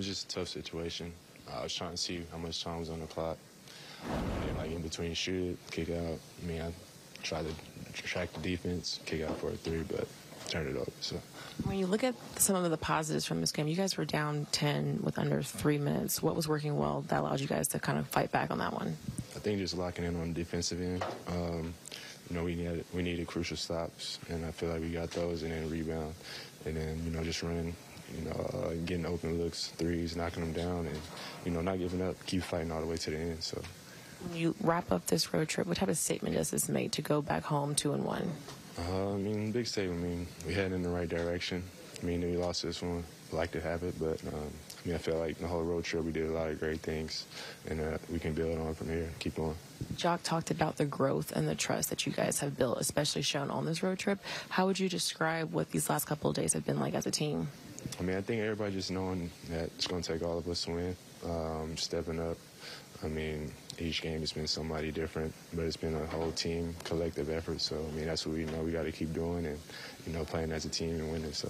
was just a tough situation. I was trying to see how much time was on the clock. And, like, in between shoot, kick out. I mean, I tried to track the defense, kick out for a three, but turned it over. So when you look at some of the positives from this game, you guys were down 10 with under 3 minutes. What was working well that allowed you guys to kind of fight back on that one? I think just locking in on the defensive end. You know, we needed crucial stops, and I feel like we got those, and then rebound, and then, you know, just running, you know, getting open looks, threes, knocking them down, and, you know, not giving up, keep fighting all the way to the end. So when you wrap up this road trip, what type of statement does this make to go back home 2-1? I mean, big statement. I mean, we headed in the right direction. I mean, we lost this one. Like to have it, but I mean, I feel like the whole road trip we did a lot of great things, and we can build on from here. Keep going. Jock talked about the growth and the trust that you guys have built, especially shown on this road trip. How would you describe what these last couple of days have been like as a team? I mean, I think everybody just knowing that it's going to take all of us to win, stepping up. I mean, each game has been somebody different, but it's been a whole team collective effort. So, I mean, that's what we know we got to keep doing, and, you know, playing as a team and winning. So